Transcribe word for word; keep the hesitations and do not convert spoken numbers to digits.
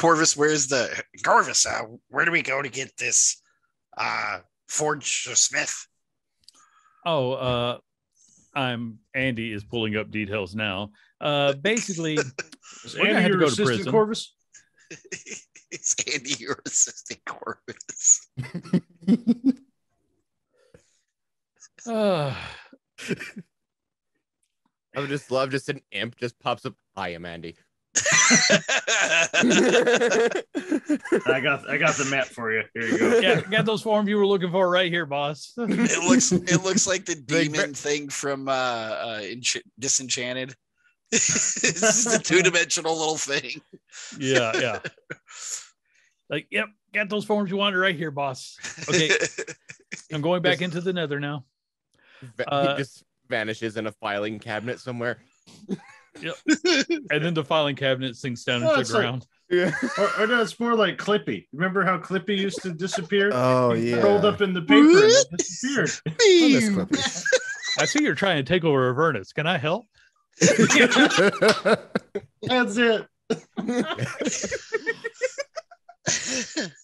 Corvus, where's the Corvus? Uh, where do we go to get this uh, forge or smith? Oh, uh, I'm Andy is pulling up details now. Uh, basically, Andy, I had to go to prison. Corvus? It's Andy, your assistant Corvus. uh. I would just love just an imp just pops up. I am Andy. I got I got the map for you. Here you go. Yeah, got those forms you were looking for right here, boss. It looks it looks like the demon thing from uh, uh, Disenchanted. It's just a two dimensional little thing. Yeah, yeah. Like, yep, got those forms you wanted right here, boss. Okay, I'm going back just, into the nether now. He uh, just vanishes in a filing cabinet somewhere. Yep. And then the filing cabinet sinks down oh, into the ground. Like, yeah. or, or no, it's more like Clippy. Remember how Clippy used to disappear? Oh, he yeah. rolled up in the paper and it disappeared. I, I see you're trying to take over Avernus. Can I help? That's it.